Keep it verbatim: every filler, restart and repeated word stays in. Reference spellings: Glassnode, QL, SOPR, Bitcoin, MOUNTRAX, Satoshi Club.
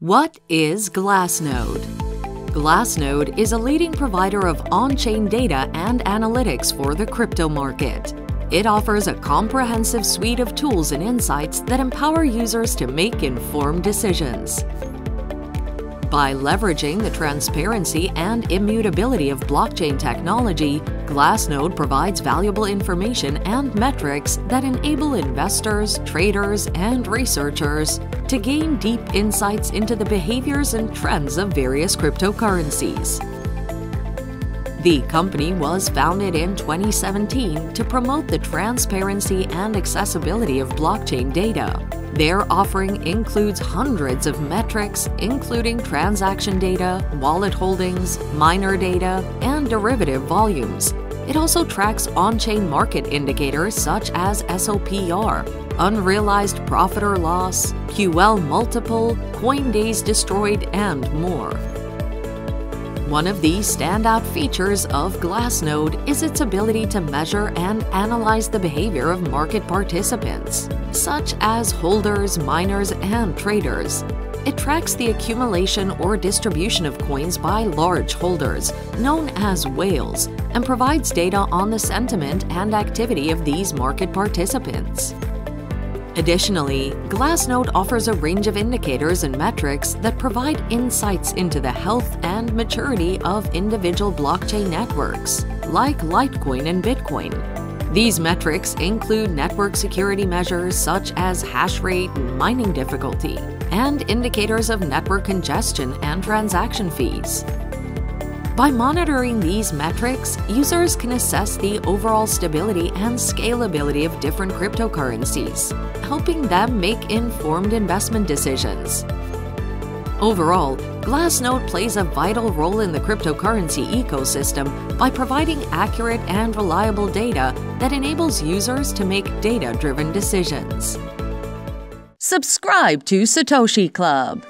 What is Glassnode? Glassnode is a leading provider of on-chain data and analytics for the crypto market. It offers a comprehensive suite of tools and insights that empower users to make informed decisions. By leveraging the transparency and immutability of blockchain technology, Glassnode provides valuable information and metrics that enable investors, traders, and researchers to gain deep insights into the behaviors and trends of various cryptocurrencies. The company was founded in twenty seventeen to promote the transparency and accessibility of blockchain data. Their offering includes hundreds of metrics, including transaction data, wallet holdings, miner data, and derivative volumes. It also tracks on-chain market indicators such as S O P R, unrealized profit or loss, Q L multiple, coin days destroyed, and more. One of the standout features of Glassnode is its ability to measure and analyze the behavior of market participants, such as holders, miners, and traders. It tracks the accumulation or distribution of coins by large holders, known as whales, and provides data on the sentiment and activity of these market participants. Additionally, Glassnode offers a range of indicators and metrics that provide insights into the health and maturity of individual blockchain networks, like Litecoin and Bitcoin. These metrics include network security measures such as hash rate and mining difficulty, and indicators of network congestion and transaction fees. By monitoring these metrics, users can assess the overall stability and scalability of different cryptocurrencies, helping them make informed investment decisions. Overall, Glassnode plays a vital role in the cryptocurrency ecosystem by providing accurate and reliable data that enables users to make data-driven decisions. Subscribe to Satoshi Club.